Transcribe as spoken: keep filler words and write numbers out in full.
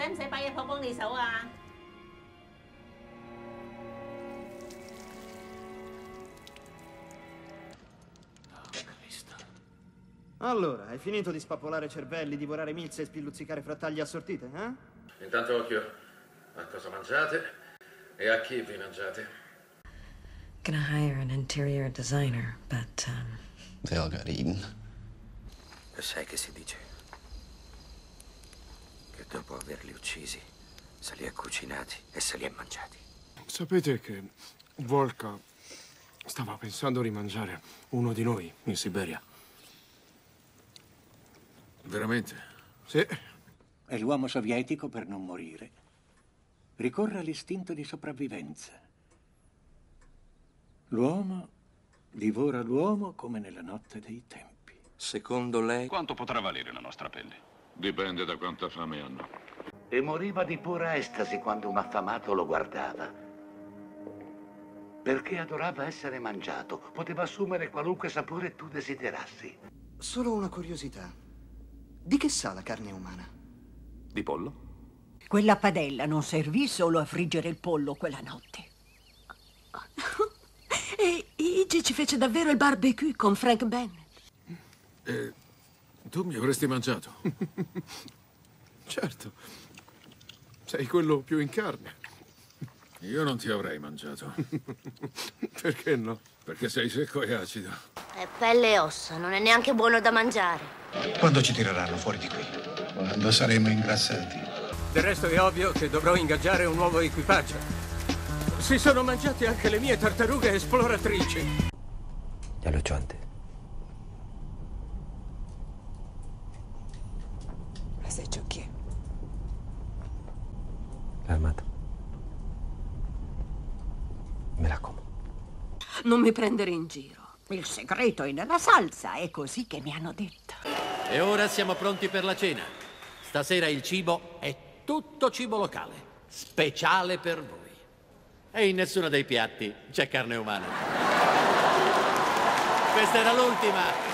使唔使擺嘢婆幫你手啊？Allora, hai finito di spappolare cervelli, divorare milze e spilluzzicare frattaglie assortite, eh? Intanto occhio a cosa mangiate e a chi vi mangiate. Gonna hire an interior designer, but um... they all got eaten. Lo sai che si dice? Che dopo averli uccisi, se li ha cucinati e se li ha mangiati. Sapete che Volka stava pensando di mangiare uno di noi in Siberia? Veramente? Sì. E l'uomo sovietico, per non morire, ricorre all'istinto di sopravvivenza. L'uomo divora l'uomo come nella notte dei tempi. Secondo lei... Quanto potrà valere la nostra pelle? Dipende da quanta fame hanno. E moriva di pura estasi quando un affamato lo guardava. Perché adorava essere mangiato. Poteva assumere qualunque sapore tu desiderassi. Solo una curiosità. Di che sa la carne umana? Di pollo? Quella padella non servì solo a friggere il pollo quella notte. E Iggy ci fece davvero il barbecue con Frank Bennett. Eh, tu mi avresti mangiato. Certo. Sei quello più in carne. Io non ti avrei mangiato. Perché no? Perché sei secco e acido. È pelle e ossa, non è neanche buono da mangiare. Quando ci tireranno fuori di qui? Quando saremo ingrassati. Del resto è ovvio che dovrò ingaggiare un nuovo equipaggio. Si sono mangiate anche le mie tartarughe esploratrici. È allucinante. Ma sei ciò chi è? L'armata. Me la como. Non mi prendere in giro. Il segreto è nella salsa, è così che mi hanno detto. E ora siamo pronti per la cena. Stasera il cibo è tutto cibo locale, speciale per voi. E in nessuno dei piatti c'è carne umana. Questa era l'ultima.